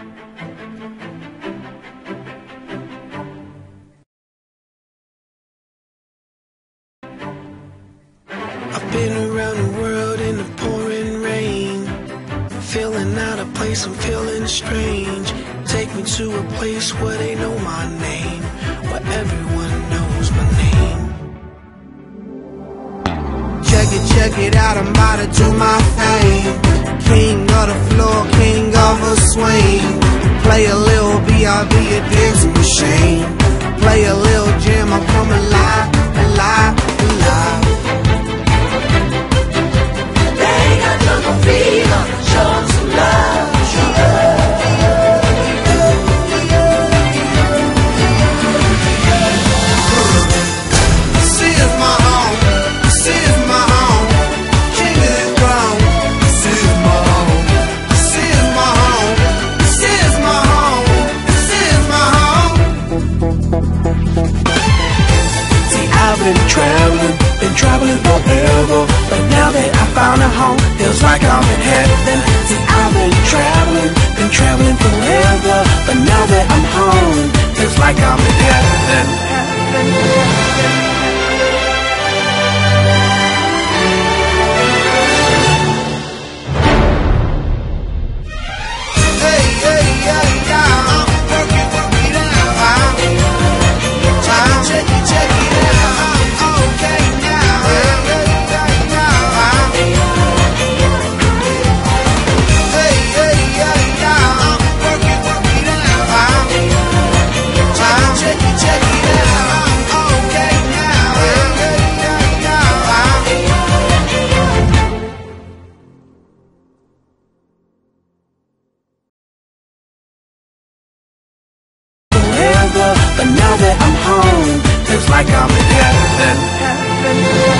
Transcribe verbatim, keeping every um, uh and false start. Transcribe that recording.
I've been around the world in the pouring rain, feeling out of place, I'm feeling strange. Take me to a place where they know my name, where everyone knows my name. Check it, check it out, I'm about to do my thing. King of the floor, king of a swing. Play a little B R B, a dancing machine. Play a little jam, I'm coming alive, alive, alive. Been traveling, been traveling forever, but now that I found a home, feels like I'm in heaven. See, I've been traveling, been traveling forever, but now that I'm home, feels like I'm in heaven. But now that I'm home, feels like I'm in heaven.